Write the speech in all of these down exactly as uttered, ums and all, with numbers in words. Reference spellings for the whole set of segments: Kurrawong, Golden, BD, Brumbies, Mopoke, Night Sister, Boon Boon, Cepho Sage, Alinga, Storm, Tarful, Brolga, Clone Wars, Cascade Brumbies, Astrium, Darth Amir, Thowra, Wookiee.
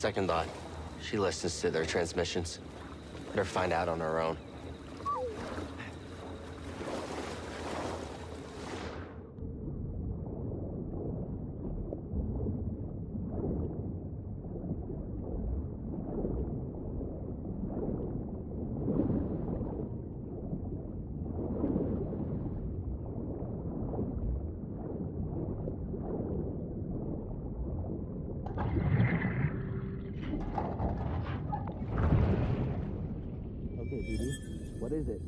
Second thought, she listens to their transmissions. Let her find out on her own. B D, what is it?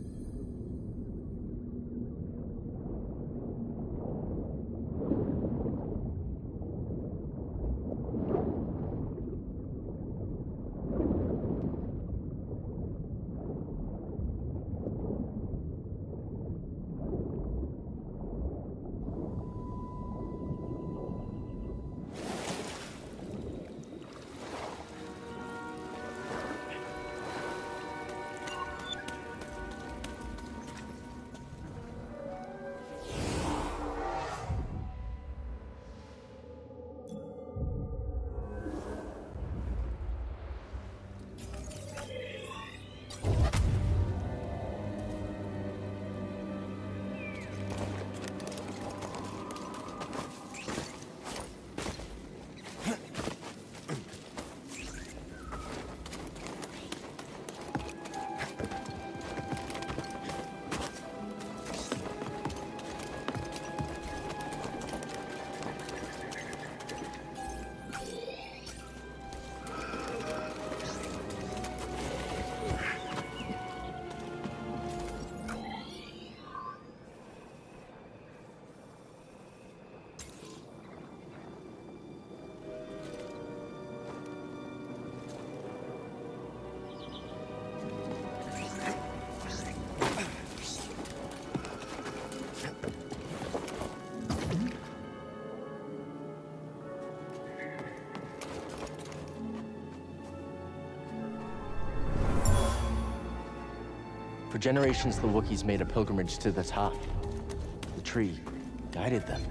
For generations, the Wookiees made a pilgrimage to the top. The tree guided them.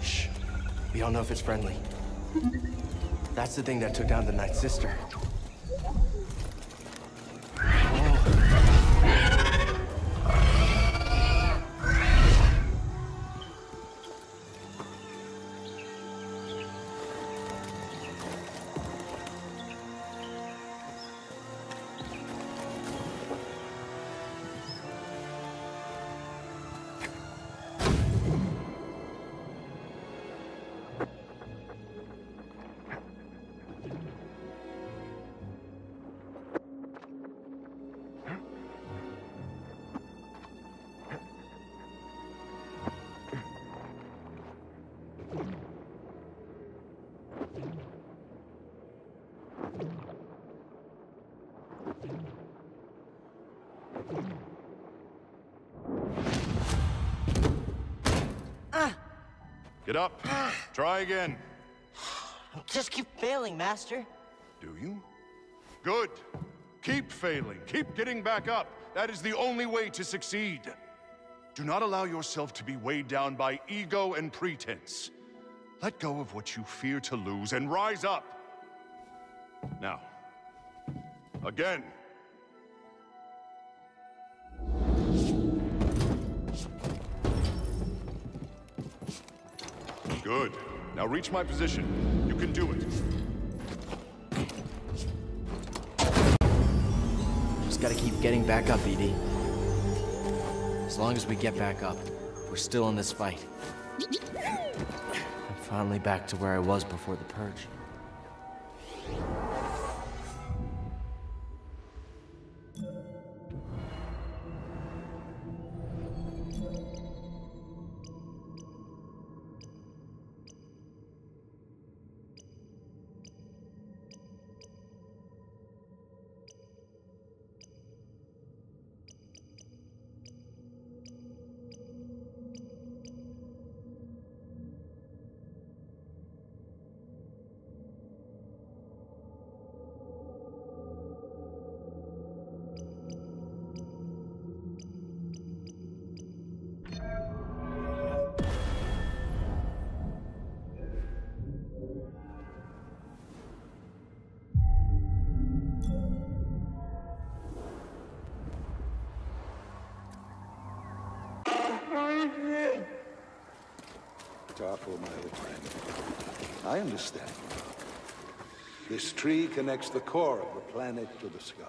Shh. We don't know if it's friendly. That's the thing that took down the Night Sister. Get up. Try again. I just keep failing, Master. Do you? Good. Keep failing. Keep getting back up. That is the only way to succeed. Do not allow yourself to be weighed down by ego and pretense. Let go of what you fear to lose and rise up. Now. Again. Good. Now reach my position. You can do it. Just gotta keep getting back up, B D. As long as we get back up, we're still in this fight. I'm finally back to where I was before the purge. Tarful, my old friend. I understand. This tree connects the core of the planet to the sky.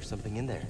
Something in there.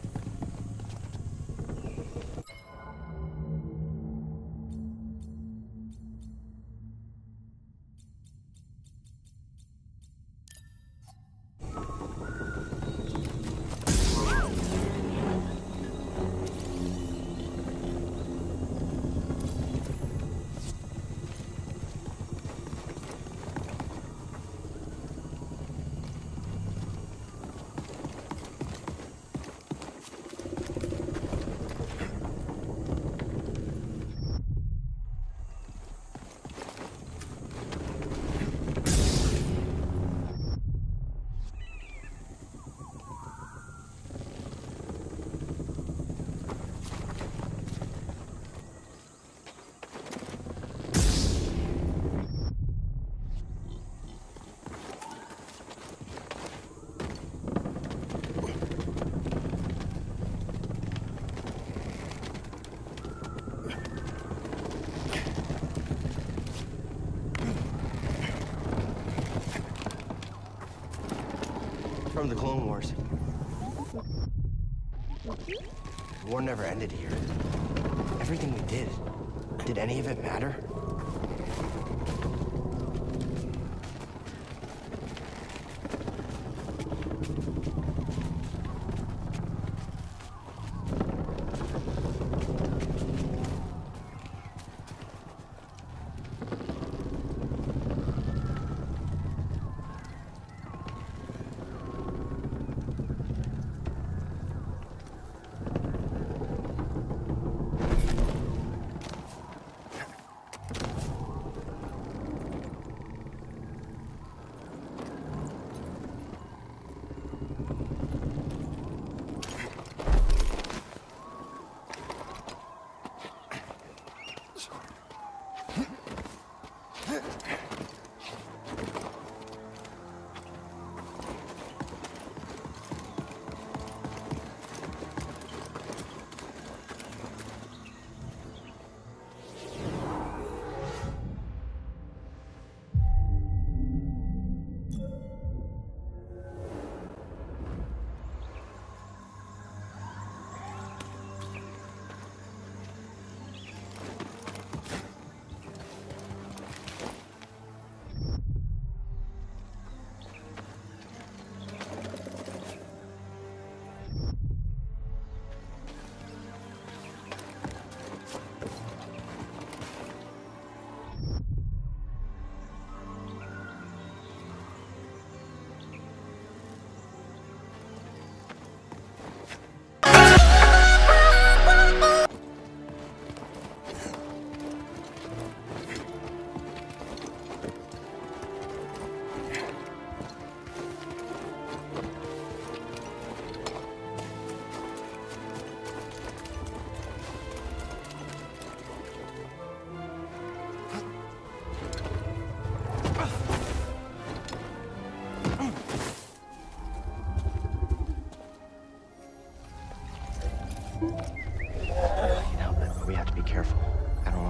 from the Clone Wars. The war never ended here. Everything we did, did any of it matter?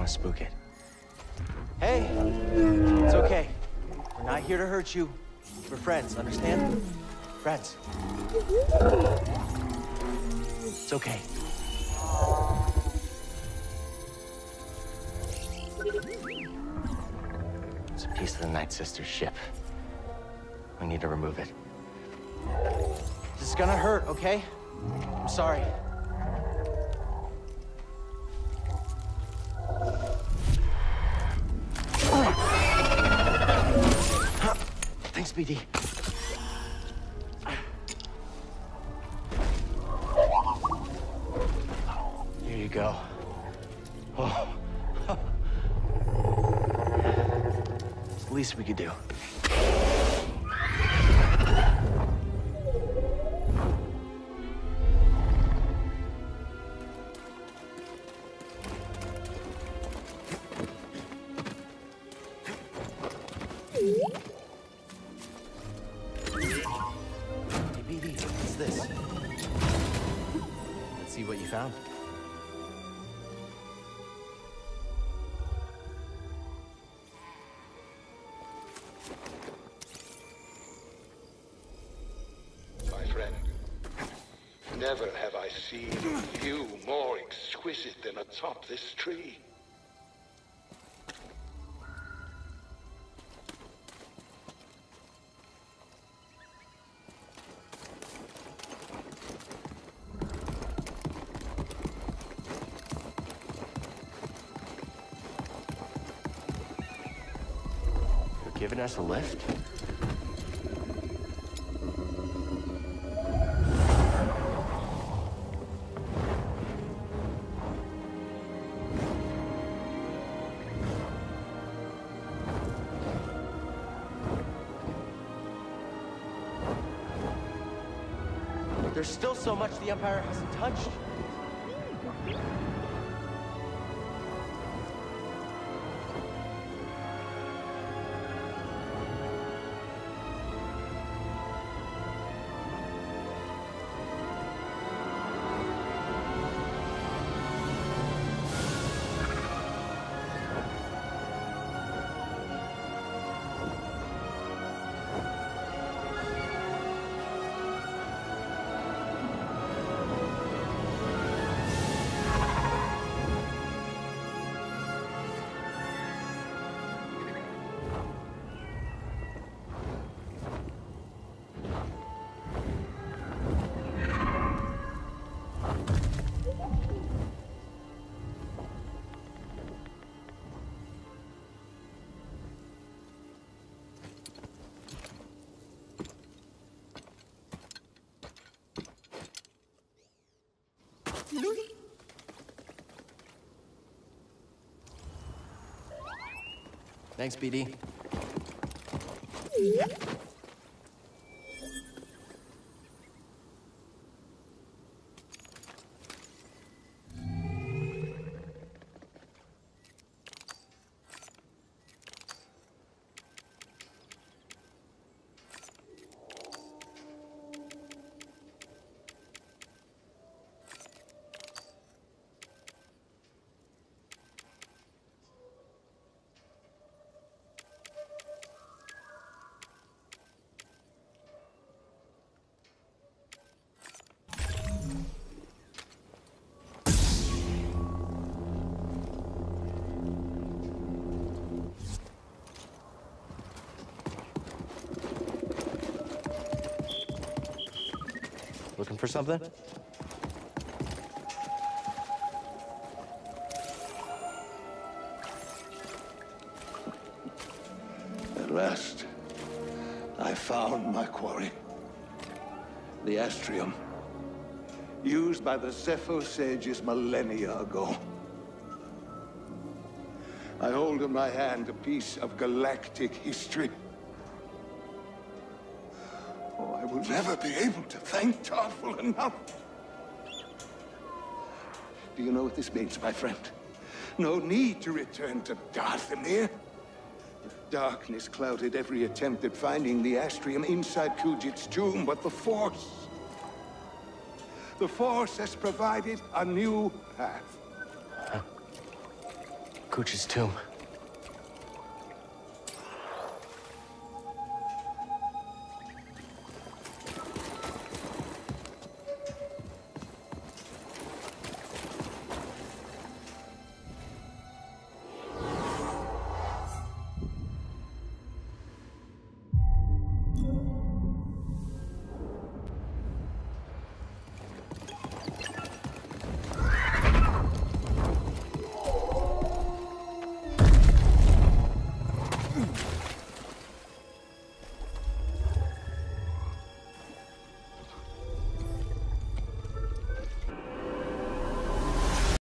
Spook it. Hey, it's okay. We're not here to hurt you. We're friends, understand? Friends. It's okay. It's a piece of the Night Sister's ship. We need to remove it. This is gonna hurt, okay? I'm sorry. Thanks, B D. Here you go. Oh. It's the least we could do. Never have I seen a view more exquisite than atop this tree. You're giving us a lift? There's still so much the Empire hasn't touched. Thanks, B D. Looking for something? At last, I found my quarry. The Astrium, used by the Cepho Sages millennia ago. I hold in my hand a piece of galactic history. Will never be able to thank Tarful enough. Do you know what this means, my friend? No need to return to Darth Amir. Darkness clouded every attempt at finding the Astrium inside Kujit's tomb, but the Force... The Force has provided a new path. Huh. Kujit's tomb.